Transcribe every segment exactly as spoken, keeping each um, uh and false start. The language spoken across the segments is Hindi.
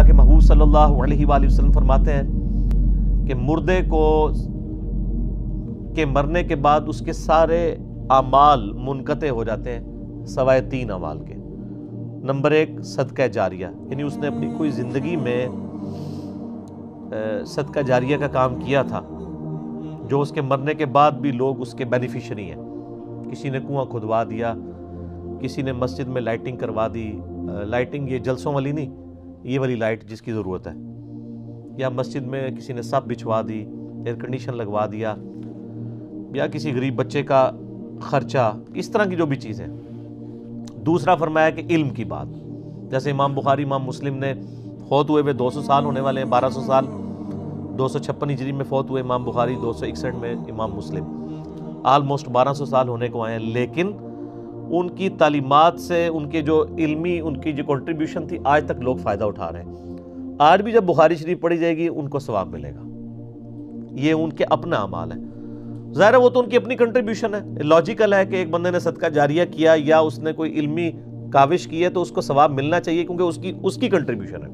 अल्लाह के महबूब सल्लल्लाहु अलैहि वसल्लम फरमाते हैं कि मुर्दे को के मरने के बाद उसके सारे आमाल मुनक़ते हो जाते हैं सवाए तीन आमाल के। नंबर एक सदका जारिया, यानी उसने अपनी कोई ज़िंदगी में सदका जारिया का काम किया था जो उसके मरने के बाद भी लोग उसके बेनिफिशरी हैं। किसी ने कुआं खुदवा दिया, किसी ने मस्जिद में लाइटिंग करवा दी। लाइटिंग ये जलसों वाली नहीं, ये वाली लाइट जिसकी ज़रूरत है। या मस्जिद में किसी ने सब बिछवा दी, एयर कंडीशन लगवा दिया, या किसी गरीब बच्चे का ख़र्चा, इस तरह की जो भी चीज़ें। दूसरा फरमाया कि इल्म की बात, जैसे इमाम बुखारी इमाम मुस्लिम ने फ़ौत हुए वे दो सौ साल होने वाले हैं, बारह सौ साल, दो सौ छप्पन हिजरी में फ़ौत हुए इमाम बुखारी, दो सौ इकसठ में इमाम मुस्लिम, आलमोस्ट बारह सौ साल होने को आए हैं। लेकिन उनकी तालीमात से, उनके जो इल्मी, उनकी जो कंट्रीब्यूशन थी, आज तक लोग फ़ायदा उठा रहे हैं। आज भी जब बुखारी शरीफ पढ़ी जाएगी उनको सवाब मिलेगा। ये उनके अपना अमाल है, ज़ाहिर है वो तो उनकी अपनी कंट्रीब्यूशन है। लॉजिकल है कि एक बंदे ने सदका जारिया किया या उसने कोई इल्मी काविश की है तो उसको सवाब मिलना चाहिए क्योंकि उसकी उसकी कंट्रीब्यूशन है।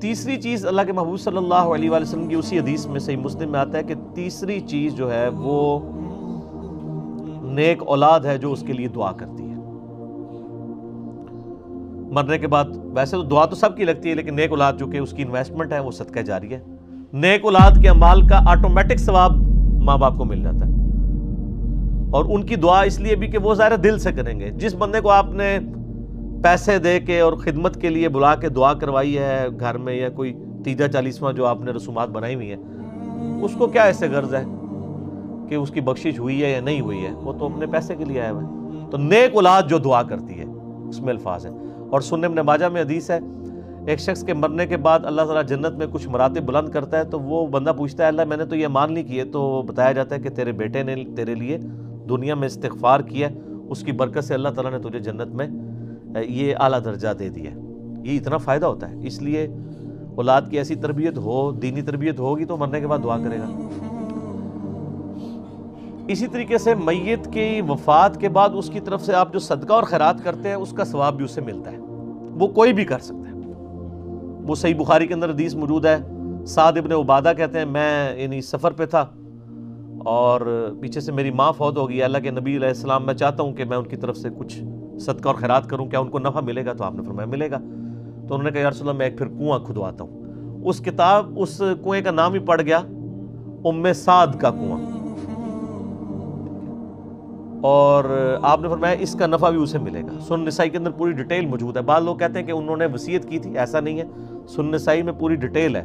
तीसरी चीज़ अल्लाह के महबूब सल्लल्लाहु अलैहि वसल्लम की उसी हदीस में सही मुस्लिम में आता है कि तीसरी चीज़ जो है वो नेक औलाद है जो उसके लिए दुआ करती है। मरने के बाद वैसे तो दुआ तो सबकी लगती है, लेकिन नेक औलाद जो कि उसकी इन्वेस्टमेंट है वो सदका जारी है। नेक औलाद के अमाल का ऑटोमेटिक सवाब माँ बाप को मिल जाता है, और उनकी दुआ इसलिए भी कि वो ज़ाहिर दिल से करेंगे। जिस बंदे को आपने पैसे दे के और ख़िदमत के लिए बुला के दुआ करवाई है घर में, या कोई तीजा चालीसवां जो आपने रसूमात बनाई हुई है, उसको क्या ऐसे गर्ज है कि उसकी बख्शिश हुई है या नहीं हुई है, वो तो अपने पैसे के लिए आया हुआ है। तो नेक औलाद जो दुआ करती है, उसमें अल्फाज है। और सुनने में माजा में हदीस है, एक शख्स के मरने के बाद अल्लाह ताला जन्नत में कुछ मराते बुलंद करता है, तो वो बंदा पूछता है अल्लाह मैंने तो ये मान नहीं किए, तो बताया जाता है कि तेरे बेटे ने तेरे लिए दुनिया में इस्तिगफार किया, उसकी बरकत से अल्लाह ताला ने तुझे जन्नत में ये आला दर्जा दे दिया। ये इतना फ़ायदा होता है। इसलिए औलाद की ऐसी तरबियत हो, दीनी तरबियत होगी तो मरने के बाद दुआ करेगा। इसी तरीके से मैयत की वफ़ात के बाद उसकी तरफ से आप जो सदका और खैरात करते हैं उसका सवाब भी उसे मिलता है, वो कोई भी कर सकता है। वो सही बुखारी के अंदर हदीस मौजूद है। साद इब्ने उबादा कहते हैं मैं यानी सफ़र पे था और पीछे से मेरी माँ फौत हो गई, अल्लाह के नबी अलैहिस्सलाम मैं चाहता हूँ कि मैं उनकी तरफ से कुछ सदका और खैरात करूँ, क्या उनको नफ़ा मिलेगा? तो आपने फरमाया मिलेगा। तो उन्होंने कहा या रसूल अल्लाह मैं एक फिर कुआँ खुदवाता हूँ। उस किताब उस कुएँ का नाम ही पड़ गया उम्मे साद का कुआँ, और आपने फरमाया इसका नफ़ा भी उसे मिलेगा। सुन निसाई के अंदर पूरी डिटेल मौजूद है। बाद लोग कहते हैं कि उन्होंने वसीयत की थी, ऐसा नहीं है। सुन निसाई में पूरी डिटेल है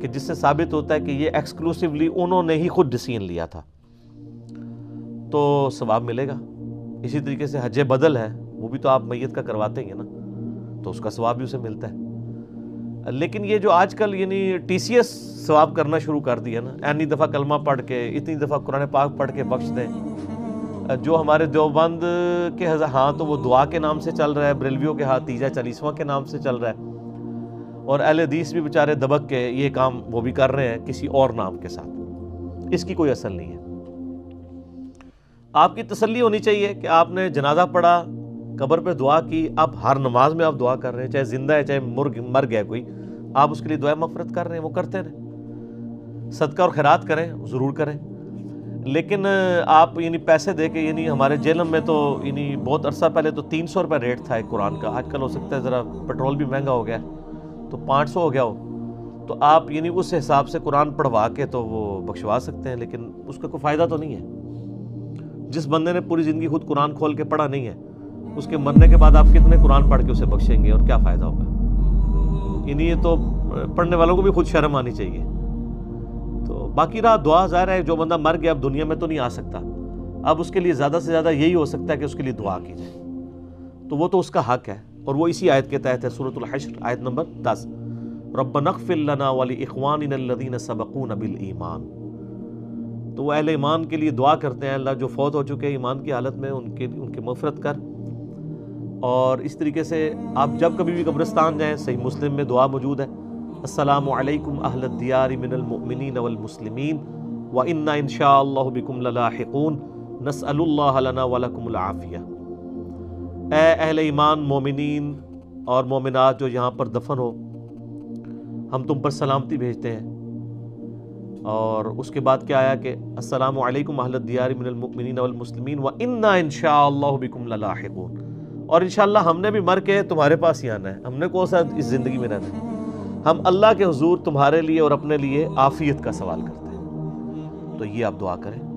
कि जिससे साबित होता है कि ये एक्सक्लूसिवली उन्होंने ही खुद डिसीजन लिया था, तो सवाब मिलेगा। इसी तरीके से हज बदल है, वो भी तो आप मैयत का करवाते हैं ना, तो उसका सवाब भी उसे मिलता है। लेकिन ये जो आजकल यानी टी सी एस सवाब करना शुरू कर दिया ना, इतनी दफ़ा कलमा पढ़ के, इतनी दफ़ा कुरान पाक पढ़ के बख्श दें, जो हमारे देवबंद के हाँ तो वो दुआ के नाम से चल रहा है, ब्रेलवियों के हाँ तीजा चालीसवां के नाम से चल रहा है, और अहल-ए-हदीस भी बेचारे दबक के ये काम वो भी कर रहे हैं किसी और नाम के साथ। इसकी कोई असल नहीं है। आपकी तसल्ली होनी चाहिए कि आपने जनाजा पढ़ा, कब्र पे दुआ की, आप हर नमाज में आप दुआ कर रहे हैं, चाहे ज़िंदा है चाहे मुर्ग मर गया कोई, आप उसके लिए दुआ मगफिरत कर रहे हैं, वो करते रहें। सदका और खैरात करें, ज़रूर करें, लेकिन आप यानी पैसे दे के, यानी हमारे जेलम में तो यानी बहुत अरसा पहले तो तीन सौ रुपये रेट था एक कुरान का, आजकल हो सकता है ज़रा पेट्रोल भी महंगा हो गया तो पाँच सौ हो गया हो, तो आप यानी उस हिसाब से कुरान पढ़वा के तो वो बख्शवा सकते हैं, लेकिन उसका कोई फ़ायदा तो नहीं है। जिस बंदे ने पूरी ज़िंदगी खुद कुरान खोल के पढ़ा नहीं है, उसके मरने के बाद आप कितने कुरान पढ़ के उसे बख्शेंगे और क्या फ़ायदा होगा? यानी ये तो पढ़ने वालों को भी खुद शर्म आनी चाहिए। बाकी रहा दुआ, ज़ाहिर है जो बंदा मर गया अब दुनिया में तो नहीं आ सकता, अब उसके लिए ज़्यादा से ज़्यादा यही हो सकता है कि उसके लिए दुआ की जाए, तो वो तो उसका हक है। और वो इसी आयत के तहत है, सूरह अल-हश्र आयत नंबर दस, रब्बनागफिर लना वली इख्वानिना लल्लज़ीना सबक़ूना बिल ईमान। तो वो अहले ईमान के लिए दुआ करते हैं, अल्लाह जो फौत हो चुके हैं ईमान की हालत में उनके उनकी मग़फ़िरत कर। और इस तरीके से आप जब कभी भी कब्रिस्तान जाएँ, सही मुस्लिम में दुआ मौजूद है, अस्सलामु अलैकुम अहल दियारि मिनल मुमिनीन वल मुस्लिमीन व इन्ना इंशाअल्लाहु बिकुम ललाहिकून नसअलुल्लाह लना व लकुमुल आफिया। ए अहले ईमान मोमिनीन और मोमिनात जो यहाँ पर दफन हो, हम तुम पर सलामती भेजते हैं। और उसके बाद क्या आया कि अस्सलामु अलैकुम अहल दियार मिनल मुमिनीन वल मुस्लिमीन व इन्ना इंशाअल्लाह बिकुम ललाहिकून, और इंशाअल्लाह हमने भी मर के तुम्हारे पास ही आना है, हमने कौन सा इस ज़िंदगी में रहना है, हम अल्लाह के हुजूर तुम्हारे लिए और अपने लिए आफियत का सवाल करते हैं। तो ये आप दुआ करें।